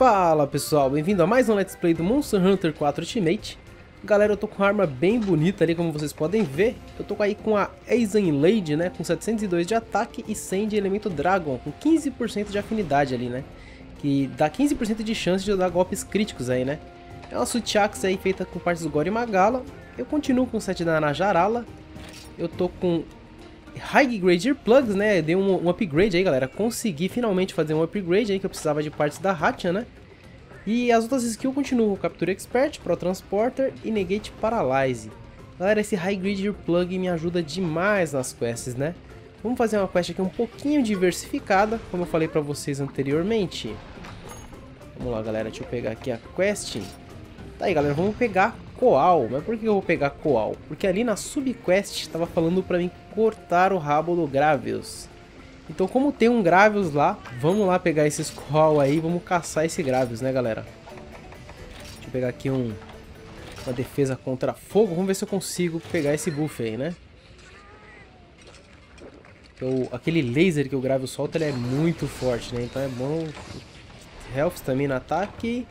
Fala pessoal, bem-vindo a mais um Let's Play do Monster Hunter 4 Ultimate. Galera, eu tô com uma arma bem bonita ali, como vocês podem ver. Eu tô aí com a Eisen Blade, né, com 702 de ataque e 100 de elemento Dragon, com 15% de afinidade ali, né, que dá 15% de chance de eu dar golpes críticos aí, né. É uma Switch Axe aí feita com partes do Gore Magala. Eu continuo com o set da Najarala. Eu tô com High Grade Earplugs, né? Eu dei um upgrade aí, galera. Consegui finalmente fazer um upgrade aí que eu precisava de partes da Rathian, né? E as outras skills continuam: Capture Expert, Pro-Transporter e Negate Paralyze. Galera, esse High Grade Earplug me ajuda demais nas quests, né? Vamos fazer uma quest aqui um pouquinho diversificada, como eu falei pra vocês anteriormente. Vamos lá, galera. Deixa eu pegar aqui a quest. Tá aí, galera. Vamos pegar Coal. Mas por que eu vou pegar Coal? Porque ali na subquest estava falando pra mim cortar o rabo do Gravios. Então, como tem um Gravios lá, vamos lá pegar esses Coal aí, vamos caçar esse Gravios, né, galera? Deixa eu pegar aqui uma defesa contra fogo. Vamos ver se eu consigo pegar esse buff aí, né? Aquele laser que o Gravios solta, ele é muito forte, né? Então é bom. Health, stamina, ataque.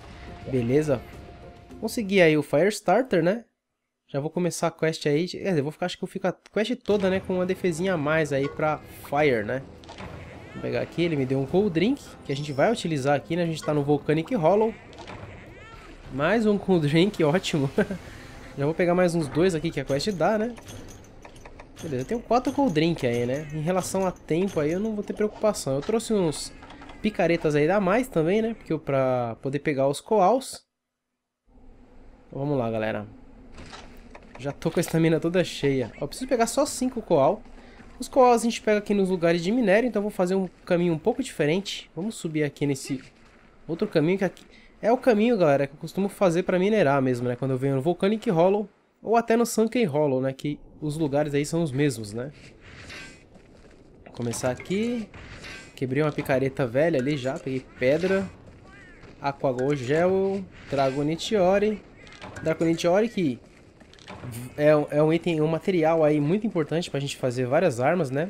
Beleza. Consegui aí o Firestarter, né? Já vou começar a quest aí. Quer dizer, acho que eu fico a quest toda, né? Com uma defesinha a mais aí pra Fire, né? Vou pegar aqui. Ele me deu um Cold Drink, que a gente vai utilizar aqui, né? A gente tá no Volcanic Hollow. Mais um Cold Drink, ótimo. Já vou pegar mais uns dois aqui que a quest dá, né? Beleza, eu tenho 4 Cold Drink aí, né? Em relação a tempo aí, eu não vou ter preocupação. Eu trouxe uns picaretas aí a mais também, né? Porque eu, pra poder pegar os Coals. Vamos lá, galera. Já tô com a estamina toda cheia. Ó, preciso pegar só 5 Coal. Os Coals a gente pega aqui nos lugares de minério, então vou fazer um caminho um pouco diferente. Vamos subir aqui nesse outro caminho, que aqui é o caminho, galera, que eu costumo fazer pra minerar mesmo, né? Quando eu venho no Volcanic Hollow ou até no Sunken Hollow, né? Que os lugares aí são os mesmos, né? Vou começar aqui. Quebrei uma picareta velha ali já. Peguei pedra. Aquagogeo. Dragonite Ore. Dragonite Ore, que é um item, um material aí muito importante pra gente fazer várias armas, né?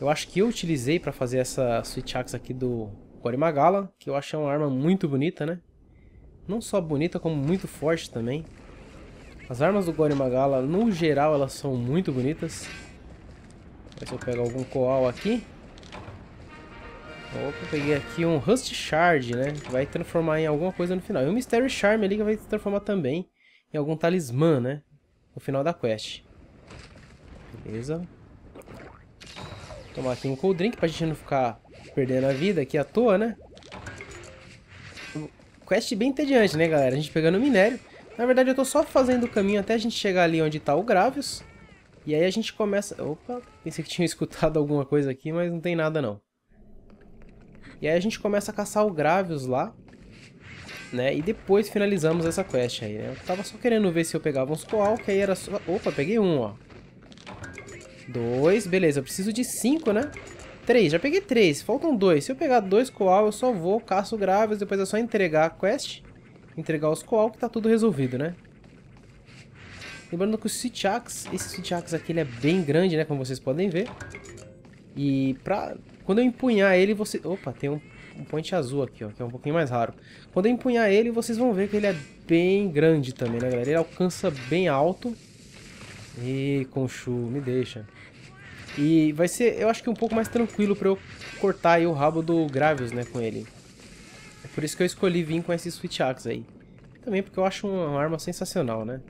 Eu acho que eu utilizei pra fazer essa Switch Axe aqui do Gore Magala, que eu acho uma arma muito bonita, né? Não só bonita, como muito forte também. As armas do Gore Magala, no geral, elas são muito bonitas. Vamos ver se eu pego algum Coal aqui. Opa, peguei aqui um Rust Shard, né? Que vai transformar em alguma coisa no final. E um Mystery Charm ali que vai se transformar também em algum talismã, né? No final da quest. Beleza. Vou tomar aqui um Cold Drink pra gente não ficar perdendo a vida aqui à toa, né? Quest bem entediante, né, galera? A gente pegando minério. Na verdade, eu tô só fazendo o caminho até a gente chegar ali onde tá o Gravios. E aí a gente começa... Opa, pensei que tinha escutado alguma coisa aqui, mas não tem nada, não. E aí a gente começa a caçar o Gravios lá, né? E depois finalizamos essa quest aí, né? Eu tava só querendo ver se eu pegava uns Coal, que aí era só... Opa, peguei um, ó. 2, beleza. Eu preciso de 5, né? 3, já peguei 3. Faltam 2. Se eu pegar 2 Coal, eu só vou, caço o Gravios, depois é só entregar a quest. Entregar os Coal, que tá tudo resolvido, né? Lembrando que o Switch Axe, esse Switch Axe aqui, ele é bem grande, né? Como vocês podem ver. E pra... Quando eu empunhar ele, você... Opa, tem um point azul aqui, ó, que é um pouquinho mais raro. Quando eu empunhar ele, vocês vão ver que ele é bem grande também, né, galera? Ele alcança bem alto. E Conchu, me deixa. E vai ser, eu acho que um pouco mais tranquilo pra eu cortar aí o rabo do Gravios, né, com ele. É por isso que eu escolhi vir com esse Switch Axe aí. Também porque eu acho uma arma sensacional, né?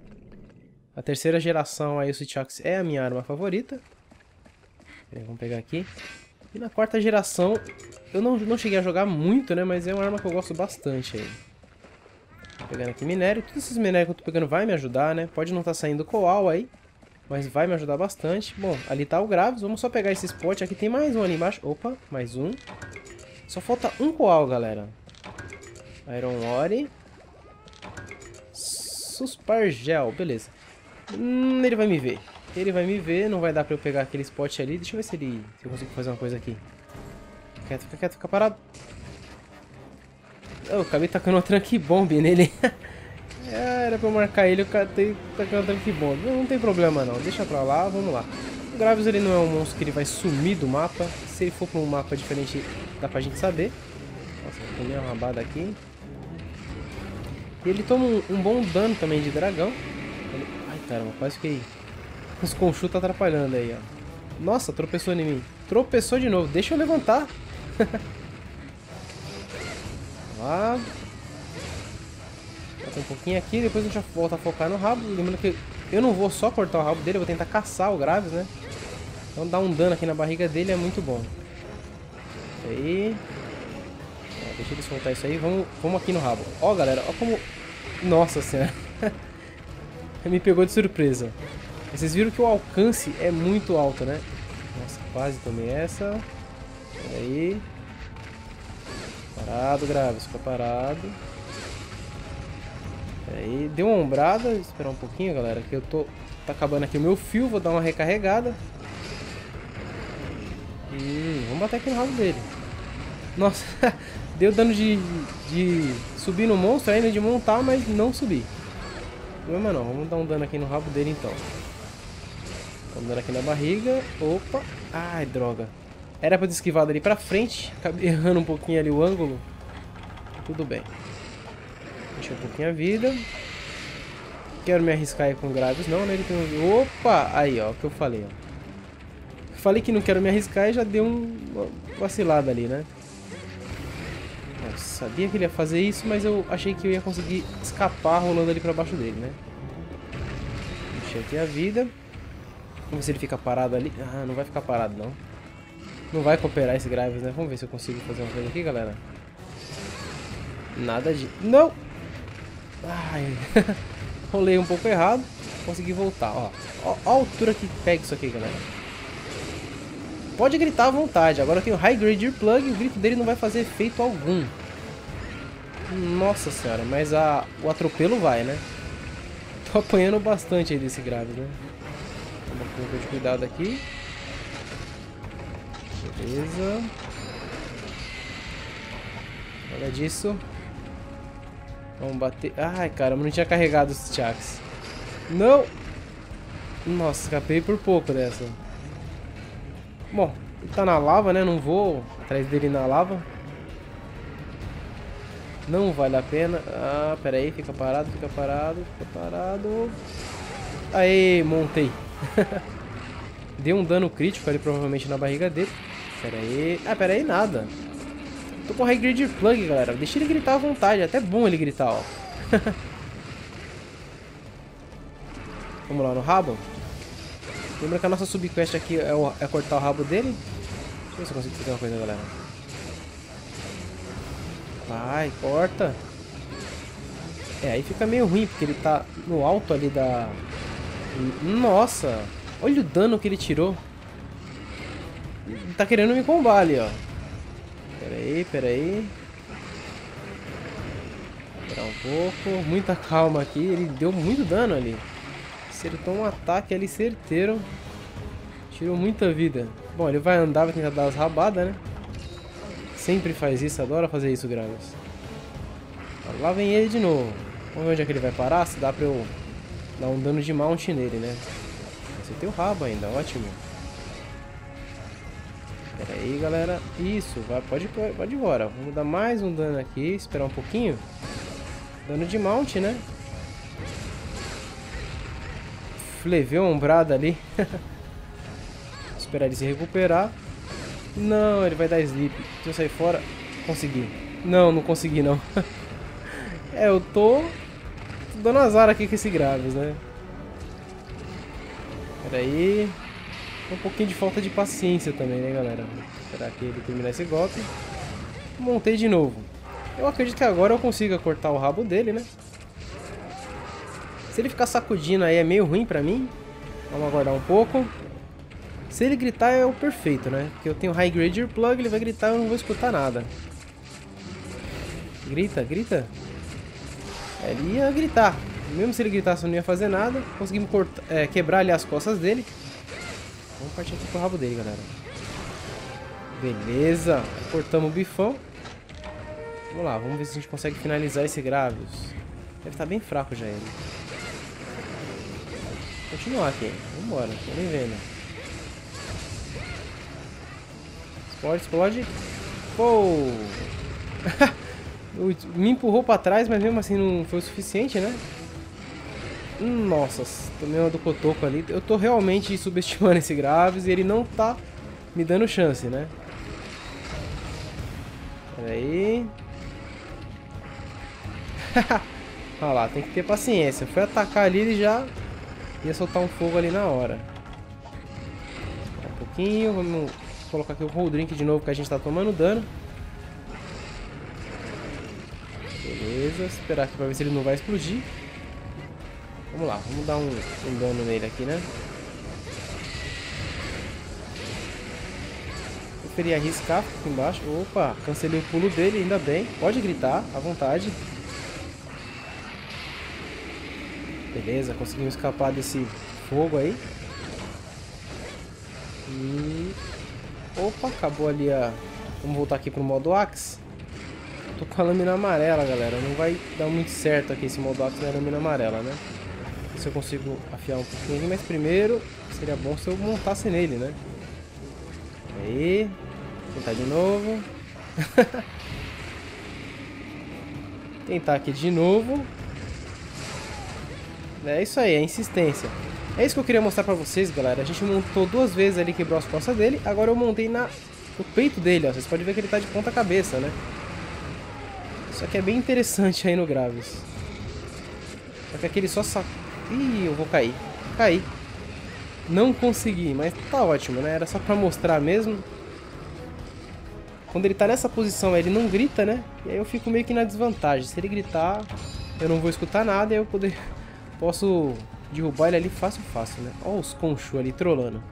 A terceira geração aí, o Switch Axe é a minha arma favorita. Vamos pegar aqui. E na quarta geração, eu não cheguei a jogar muito, né? Mas é uma arma que eu gosto bastante aí. Tô pegando aqui minério. Todos esses minérios que eu tô pegando vai me ajudar, né? Pode não estar saindo Coal aí, mas vai me ajudar bastante. Bom, ali tá o Gravios. Vamos só pegar esse spot. Aqui tem mais um ali embaixo. Opa, mais um. Só falta um Coal, galera. Iron Ore. Suspargel. Beleza. Ele vai me ver. Ele vai me ver, não vai dar pra eu pegar aquele spot ali. Deixa eu ver se eu consigo fazer uma coisa aqui. Fica quieto, fica parado. Eu acabei tacando uma Trank Bomb nele. Era pra eu marcar ele, eu acabei tacando uma Trank Bomb. Não tem problema não, deixa pra lá, vamos lá. O Gravios, ele não é um monstro que ele vai sumir do mapa. Se ele for pra um mapa diferente, dá pra gente saber. Nossa, vou comer uma rabada aqui. E ele toma um bom dano também de dragão. Ele... Ai, caramba, quase que... Os Conchu tá atrapalhando aí, ó. Nossa, tropeçou em mim. Tropeçou de novo. Deixa eu levantar. Lá. Bota um pouquinho aqui. Depois a gente volta a focar no rabo. Lembrando que eu não vou só cortar o rabo dele. Eu vou tentar caçar o Gravios, né? Então dar um dano aqui na barriga dele é muito bom. Isso aí. Ó, deixa ele soltar isso aí. Vamos aqui no rabo. Ó, galera. Ó como... Nossa senhora. Me pegou de surpresa. Vocês viram que o alcance é muito alto, né? Nossa, quase tomei essa. Pera aí. Parado, Gravios. Fica parado. Pera aí. Deu uma ombrada. Vou esperar um pouquinho, galera. Que eu tô... Tá acabando aqui o meu fio. Vou dar uma recarregada. Vamos bater aqui no rabo dele. Nossa. Deu dano de subir no monstro ainda, de montar, mas não subir. Problema não. Vamos dar um dano aqui no rabo dele, então. Vamos dar aqui na barriga. Opa. Ai, droga. Era pra ter esquivado ali pra frente. Acabei errando um pouquinho ali o ângulo. Tudo bem. Deixa um pouquinho a vida. Quero me arriscar aí com Gravios. Não, né? Ele tem um... Opa! Aí, ó. O que eu falei, ó. Falei que não quero me arriscar e já deu uma vacilada ali, né? Eu sabia que ele ia fazer isso, mas eu achei que eu ia conseguir escapar rolando ali pra baixo dele, né? Deixa aqui a vida. Vamos ver se ele fica parado ali. Ah, não vai ficar parado, não. Não vai cooperar esse Gravios, né? Vamos ver se eu consigo fazer uma coisa aqui, galera. Nada de... Não! Ai, rolei um pouco errado. Consegui voltar, ó. Ó a altura que pega isso aqui, galera. Pode gritar à vontade. Agora tem o High Grade Earplug e o grito dele não vai fazer efeito algum. Nossa senhora, mas o atropelo vai, né? Tô apanhando bastante aí desse Gravios, né? Toma um pouco de cuidado aqui. Beleza. Olha disso. Vamos bater... Ai, caramba, não tinha carregado os Switch Axe. Não! Nossa, escapei por pouco dessa. Bom, ele tá na lava, né? Não vou atrás dele na lava. Não vale a pena. Ah, pera aí. Fica parado, fica parado, fica parado. Aê, montei. Deu um dano crítico ali provavelmente na barriga dele. Pera aí. Ah, pera aí, nada. Tô com High Grade Plug, galera. Deixa ele gritar à vontade. É até bom ele gritar, ó. Vamos lá no rabo. Lembra que a nossa subquest aqui é cortar o rabo dele? Deixa eu ver se eu consigo fazer uma coisa, galera. Vai, corta. É, aí fica meio ruim, porque ele tá no alto ali da... Nossa! Olha o dano que ele tirou. Ele tá querendo me combar ali, ó. Pera aí, pera aí. Esperar um pouco. Muita calma aqui. Ele deu muito dano ali. Acertou um ataque ali certeiro. Tirou muita vida. Bom, ele vai andar, vai tentar dar as rabadas, né? Sempre faz isso, adora fazer isso, Gravios. Lá vem ele de novo. Vamos ver onde é que ele vai parar, se dá pra eu dar um dano de mount nele, né? Você tem o rabo ainda, ótimo. Pera aí, galera. Isso, vai, pode ir embora. Vamos dar mais um dano aqui, esperar um pouquinho. Dano de mount, né? Levei uma ombrada ali. Esperar ele se recuperar. Não, ele vai dar sleep. Se eu sair fora, consegui. Não, não consegui não. É, eu tô dando azar aqui com esse Gravios, né? Pera aí. Um pouquinho de falta de paciência também, né, galera? Esperar que ele terminar esse golpe. Montei de novo. Eu acredito que agora eu consiga cortar o rabo dele, né? Se ele ficar sacudindo aí é meio ruim pra mim. Vamos aguardar um pouco. Se ele gritar é o perfeito, né? Porque eu tenho High Grade Earplug, ele vai gritar e eu não vou escutar nada. Grita, grita. Ele ia gritar. Mesmo se ele gritasse eu não ia fazer nada. Conseguimos quebrar ali as costas dele. Vamos partir aqui pro rabo dele, galera. Beleza. Cortamos o bifão. Vamos lá, vamos ver se a gente consegue finalizar esse Gravios. Deve estar bem fraco já ele. Continuar aqui, vambora, tô nem vendo. Explode, explode. Pou! Me empurrou pra trás, mas mesmo assim não foi o suficiente, né? Nossa, tomei uma do cotoco ali. Eu tô realmente subestimando esse Gravios e ele não tá me dando chance, né? Pera aí. Olha lá, tem que ter paciência. Foi atacar ali, ele já ia soltar um fogo ali na hora. Um pouquinho, vamos colocar aqui o Cold Drink de novo, que a gente tá tomando dano. Beleza, esperar aqui pra ver se ele não vai explodir. Vamos lá, vamos dar um dano nele aqui, né? Eu queria arriscar aqui embaixo. Opa, cancelei o pulo dele, ainda bem. Pode gritar, à vontade. Beleza, conseguimos escapar desse fogo aí. E... opa, acabou ali a... Vamos voltar aqui pro modo Axe. Tô com a lâmina amarela, galera. Não vai dar muito certo aqui esse modo Axe na lâmina amarela, né? Se eu consigo afiar um pouquinho aqui, mas primeiro seria bom se eu montasse nele, né? Aí, tentar de novo. Tentar aqui de novo. É isso aí, é insistência. É isso que eu queria mostrar pra vocês, galera. A gente montou duas vezes ali, quebrou as costas dele. Agora eu montei no peito dele, ó. Vocês podem ver que ele tá de ponta cabeça, né? Isso aqui é bem interessante aí no Gravios. Só que aqui ele só saca... ih, eu vou cair. Caí. Não consegui, mas tá ótimo, né? Era só pra mostrar mesmo. Quando ele tá nessa posição, ele não grita, né? E aí eu fico meio que na desvantagem. Se ele gritar, eu não vou escutar nada e eu posso derrubar ele ali fácil, fácil, né? Olha os Conchu ali trolando.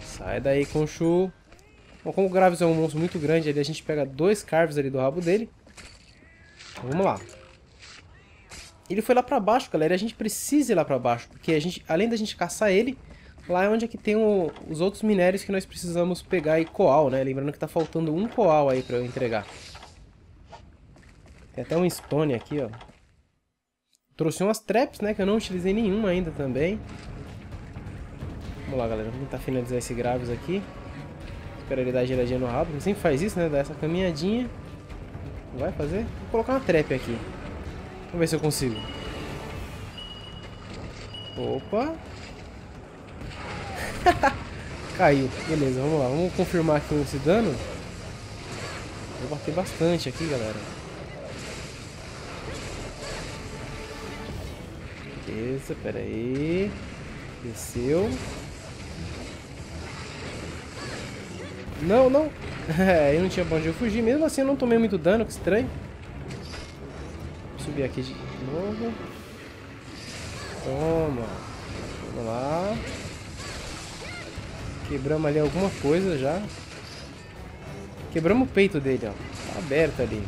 Sai daí, Conchu. Bom, como o Gravios é um monstro muito grande, ali a gente pega dois Carves ali do rabo dele. Vamos lá. Ele foi lá pra baixo, galera. A gente precisa ir lá pra baixo, porque a gente, além da gente caçar ele, lá é onde é que tem os outros minérios que nós precisamos pegar e coal, né? Lembrando que tá faltando um coal aí pra eu entregar. Tem até um stone aqui, ó. Trouxe umas traps, né? Que eu não utilizei nenhuma ainda também. Vamos lá, galera. Vamos tentar finalizar esse Gravios aqui. Espero ele dar giradinha no rabo. Ele sempre faz isso, né? Dá essa caminhadinha. Vai fazer? Vou colocar uma trap aqui. Vamos ver se eu consigo. Opa. Caiu. Beleza, vamos lá. Vamos confirmar aqui esse dano. Vou bater bastante aqui, galera. Beleza, pera aí. Desceu. Não, não. É, eu não tinha pra onde eu fugir. Mesmo assim eu não tomei muito dano, que estranho. Vou subir aqui de novo. Toma. Vamos lá. Quebramos ali alguma coisa já. Quebramos o peito dele, ó. Tá aberto ali.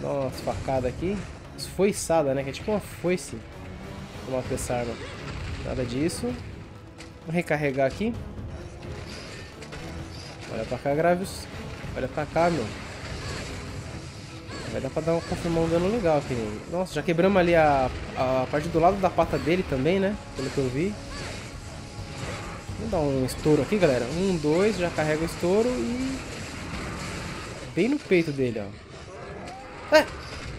Dá umas facadas aqui. Esfoiçada, né? Que é tipo uma foice. Vou matar essa arma. Nada disso. Vou recarregar aqui. Olha pra cá, Gravios. Olha pra cá, meu. Vai dar pra confirmar um dano legal aqui. Nossa, já quebramos ali a parte do lado da pata dele também, né? Pelo que eu vi. Vamos dar um estouro aqui, galera. Um, dois, já carrega o estouro e... bem no peito dele, ó. É,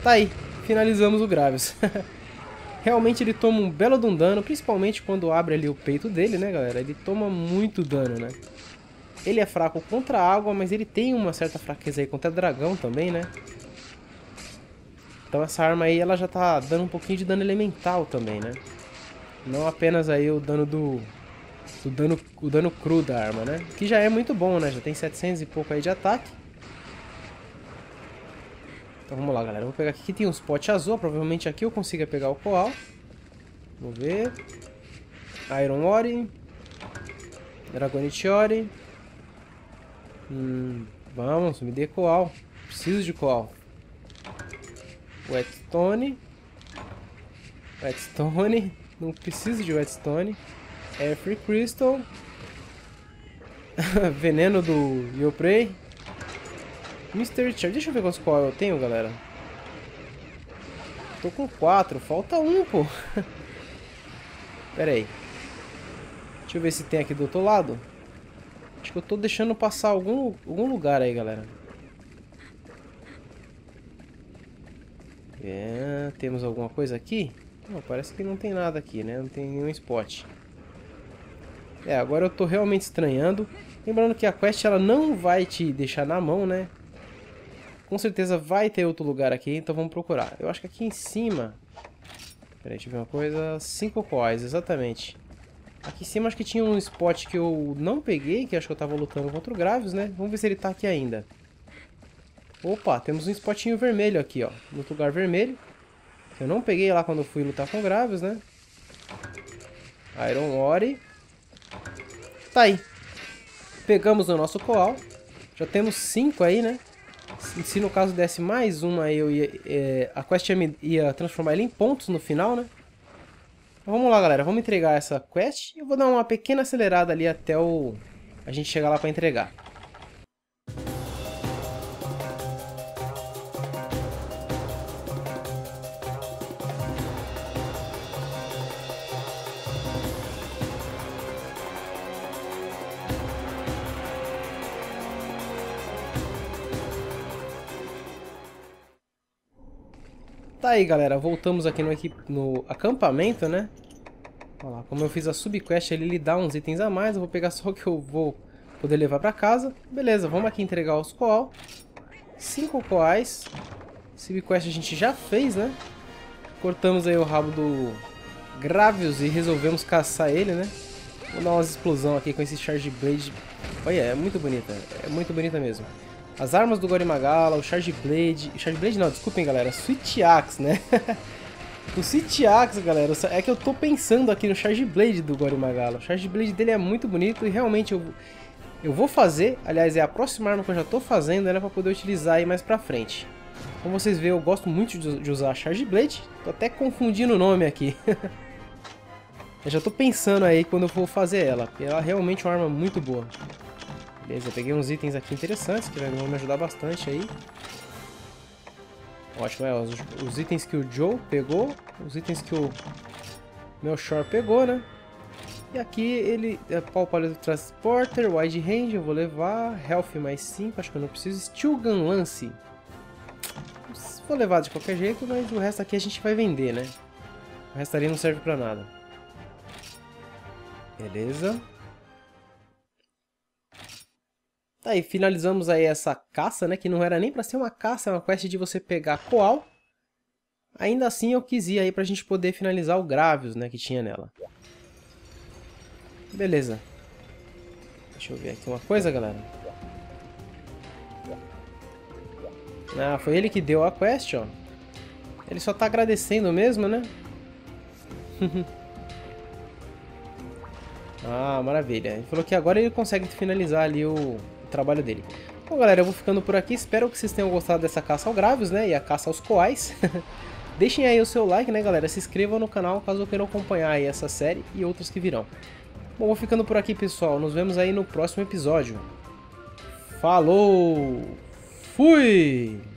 tá aí. Finalizamos o Gravios. Realmente ele toma um belo de um dano, principalmente quando abre ali o peito dele, né, galera? Ele toma muito dano, né? Ele é fraco contra a água, mas ele tem uma certa fraqueza aí contra dragão também, né? Então essa arma aí, ela já tá dando um pouquinho de dano elemental também, né? Não apenas aí o dano o dano cru da arma, né? Que já é muito bom, né? Já tem 700 e pouco aí de ataque. Então vamos lá, galera. Vou pegar aqui que tem uns potes azul. Provavelmente aqui eu consiga pegar o coal. Vamos ver. Iron Ore. Dragonite Ore. Vamos, me dê coal. Preciso de coal. Whetstone. Whetstone. Não preciso de Whetstone. Free Crystal. Veneno do Yopray. Mr. Charge. Deixa eu ver quantos coal eu tenho, galera. Tô com 4. Falta um, pô. Pera aí. Deixa eu ver se tem aqui do outro lado. Acho que eu tô deixando passar algum lugar aí, galera. É, temos alguma coisa aqui? Não, parece que não tem nada aqui, né? Não tem nenhum spot. É, agora eu tô realmente estranhando. Lembrando que a quest ela não vai te deixar na mão, né? Com certeza vai ter outro lugar aqui, então vamos procurar. Eu acho que aqui em cima... Peraí, deixa eu ver uma coisa... 5 coins, exatamente. Aqui em cima acho que tinha um spot que eu não peguei, que acho que eu tava lutando contra o Gravios, né? Vamos ver se ele tá aqui ainda. Opa, temos um spotinho vermelho aqui, ó. No lugar vermelho. Eu não peguei lá quando eu fui lutar com o Gravios, né? Iron Ore. Tá aí. Pegamos o nosso Coal. Já temos 5 aí, né? Se no caso desse mais uma, eu ia, a quest ia transformar ele em pontos no final, né? Então, vamos lá, galera. Vamos entregar essa quest. Eu vou dar uma pequena acelerada ali até a gente chegar lá pra entregar. Tá aí, galera, voltamos aqui no acampamento, né? Olha lá, como eu fiz a subquest, ele dá uns itens a mais. Eu vou pegar só o que eu vou poder levar pra casa. Beleza, vamos aqui entregar os coal. 5 coais. Subquest a gente já fez, né? Cortamos aí o rabo do Gravios e resolvemos caçar ele, né? Vou dar umas explosão aqui com esse Charge Blade. Olha, é muito bonita mesmo. As armas do Gore Magala, o Charge Blade... Charge Blade não, desculpem, galera. Switch Axe, né? O Switch Axe, galera, é que eu tô pensando aqui no Charge Blade do Gore Magala. O Charge Blade dele é muito bonito e realmente eu vou fazer... Aliás, é a próxima arma que eu já tô fazendo, né? Pra poder utilizar aí mais pra frente. Como vocês veem, eu gosto muito de usar a Charge Blade. Tô até confundindo o nome aqui. Eu já tô pensando aí quando eu vou fazer ela. Porque ela é realmente uma arma muito boa. Beleza, peguei uns itens aqui interessantes que vão me ajudar bastante aí. Ótimo, é, os itens que o Joe pegou, os itens que o meu Shore pegou, né? E aqui ele é Pro-Transporter, Wide Range, eu vou levar, Health mais 5, acho que eu não preciso, Steel Gun Lance. Vou levar de qualquer jeito, mas o resto aqui a gente vai vender, né? O resto ali não serve pra nada. Beleza. Tá, e finalizamos aí essa caça, né, que não era nem pra ser uma caça, é uma quest de você pegar coal. Ainda assim eu quis ir aí pra gente poder finalizar o Gravios, né, que tinha nela. Beleza. Deixa eu ver aqui uma coisa, galera. Ah, foi ele que deu a quest, ó. Ele só tá agradecendo mesmo, né? Ah, maravilha. Ele falou que agora ele consegue finalizar ali o... trabalho dele. Bom, galera, eu vou ficando por aqui. Espero que vocês tenham gostado dessa caça ao Gravios, né? E a caça aos coais. Deixem aí o seu like, né, galera? Se inscrevam no canal caso queiram acompanhar aí essa série e outros que virão. Bom, vou ficando por aqui, pessoal. Nos vemos aí no próximo episódio. Falou! Fui!